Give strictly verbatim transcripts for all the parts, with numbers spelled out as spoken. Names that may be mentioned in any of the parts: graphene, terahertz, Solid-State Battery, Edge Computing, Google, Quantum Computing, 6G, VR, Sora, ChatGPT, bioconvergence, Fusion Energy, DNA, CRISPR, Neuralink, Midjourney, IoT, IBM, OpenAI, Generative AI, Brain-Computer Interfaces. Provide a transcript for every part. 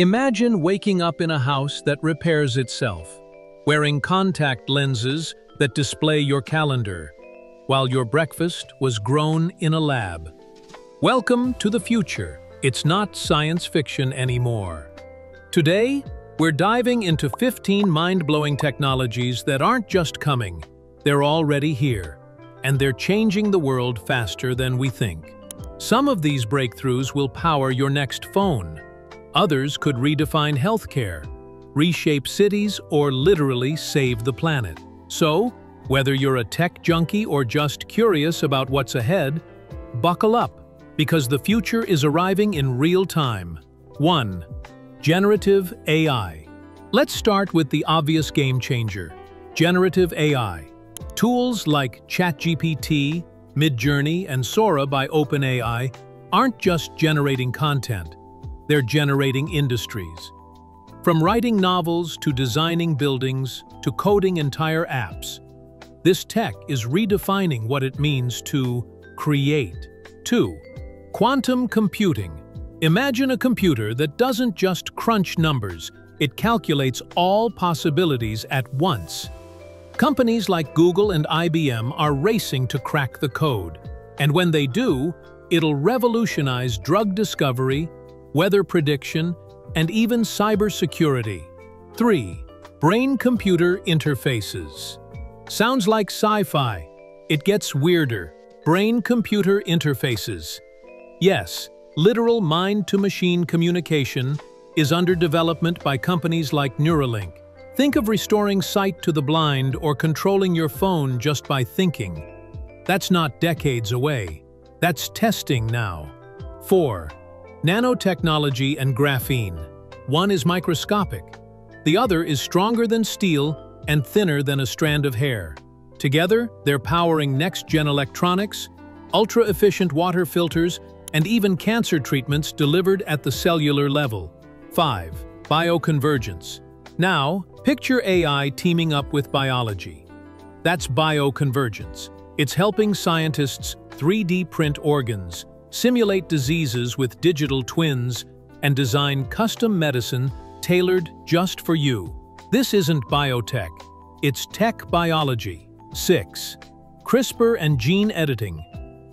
Imagine waking up in a house that repairs itself, wearing contact lenses that display your calendar, while your breakfast was grown in a lab. Welcome to the future. It's not science fiction anymore. Today, we're diving into fifteen mind-blowing technologies that aren't just coming, they're already here, and they're changing the world faster than we think. Some of these breakthroughs will power your next phone. Others could redefine healthcare, reshape cities, or literally save the planet. So, whether you're a tech junkie or just curious about what's ahead, buckle up, because the future is arriving in real time. one. Generative A I. Let's start with the obvious game changer, generative A I. Tools like ChatGPT, Midjourney, and Sora by OpenAI aren't just generating content. They're generating industries. From writing novels to designing buildings to coding entire apps, this tech is redefining what it means to create. two. Quantum computing. Imagine a computer that doesn't just crunch numbers, it calculates all possibilities at once. Companies like Google and I B M are racing to crack the code, and when they do, it'll revolutionize drug discovery, weather prediction, and even cybersecurity. three. Brain-Computer Interfaces. Sounds like sci-fi. It gets weirder. Brain-Computer Interfaces. Yes, literal mind-to-machine communication is under development by companies like Neuralink. Think of restoring sight to the blind or controlling your phone just by thinking. That's not decades away. That's testing now. four. Nanotechnology and graphene. One is microscopic. The other is stronger than steel and thinner than a strand of hair. Together, they're powering next-gen electronics, ultra-efficient water filters, and even cancer treatments delivered at the cellular level. five. Bioconvergence. Now, picture A I teaming up with biology. That's bioconvergence. It's helping scientists three D print organs, simulate diseases with digital twins, and design custom medicine tailored just for you. This isn't biotech, it's tech biology. six. CRISPR and gene editing.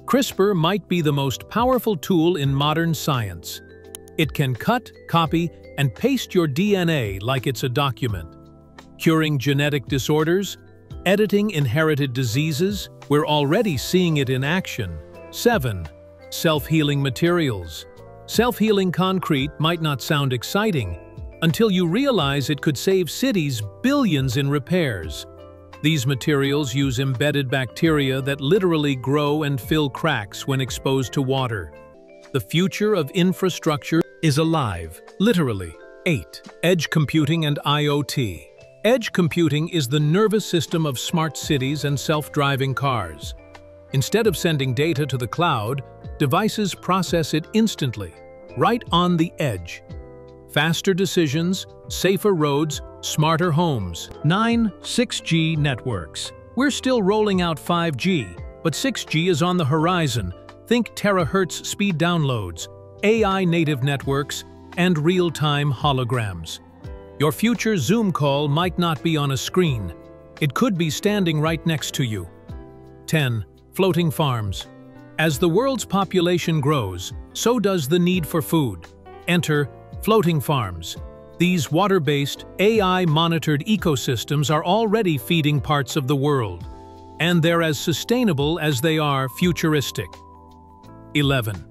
CRISPR might be the most powerful tool in modern science. It can cut, copy, and paste your D N A like it's a document. Curing genetic disorders, editing inherited diseases, we're already seeing it in action. seven. Self-healing materials. Self-healing concrete might not sound exciting until you realize it could save cities billions in repairs. These materials use embedded bacteria that literally grow and fill cracks when exposed to water. The future of infrastructure is alive, literally. eight. Edge Computing and I O T. Edge computing is the nervous system of smart cities and self-driving cars. Instead of sending data to the cloud, devices process it instantly, right on the edge. Faster decisions, safer roads, smarter homes. nine. six G networks. We're still rolling out five G, but six G is on the horizon. Think terahertz speed downloads, A I-native networks, and real-time holograms. Your future Zoom call might not be on a screen. It could be standing right next to you. ten. Floating farms. As the world's population grows, so does the need for food. Enter floating farms. These water-based, A I-monitored ecosystems are already feeding parts of the world, and they're as sustainable as they are futuristic. eleven.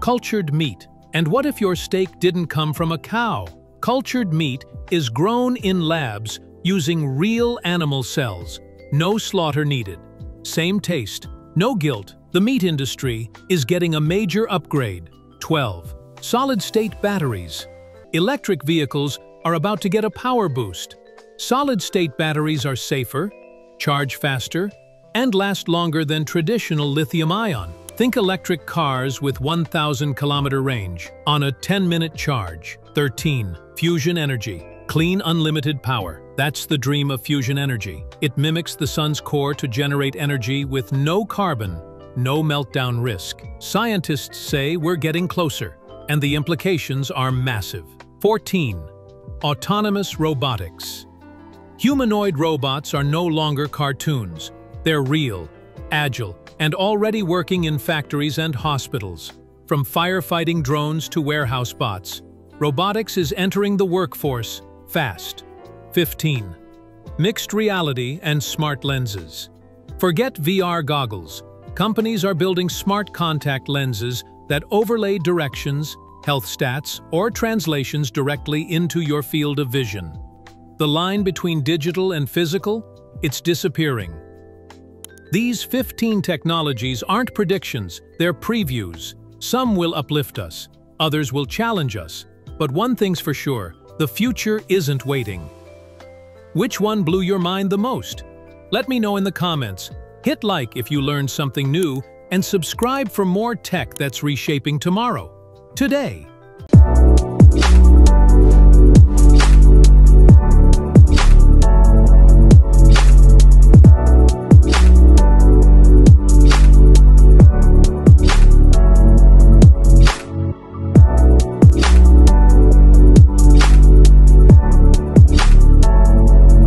Cultured meat. And what if your steak didn't come from a cow? Cultured meat is grown in labs using real animal cells. No slaughter needed. Same taste, no guilt. The meat industry is getting a major upgrade. twelve. Solid state batteries. Electric vehicles are about to get a power boost. Solid state batteries are safer, charge faster, and last longer than traditional lithium-ion. Think electric cars with one thousand kilometer range on a ten minute charge. thirteen. Fusion energy. Clean, unlimited power. That's the dream of fusion energy. It mimics the sun's core to generate energy with no carbon, no meltdown risk. Scientists say we're getting closer, and the implications are massive. fourteen. Autonomous robotics. Humanoid robots are no longer cartoons. They're real, agile, and already working in factories and hospitals. From firefighting drones to warehouse bots, robotics is entering the workforce fast. fifteen. Mixed reality and smart lenses. Forget V R goggles. Companies are building smart contact lenses that overlay directions, health stats, or translations directly into your field of vision. The line between digital and physical, it's disappearing. These fifteen technologies aren't predictions, they're previews. Some will uplift us, others will challenge us. But one thing's for sure, the future isn't waiting. Which one blew your mind the most? Let me know in the comments. Hit like if you learned something new, and subscribe for more tech that's reshaping tomorrow, today.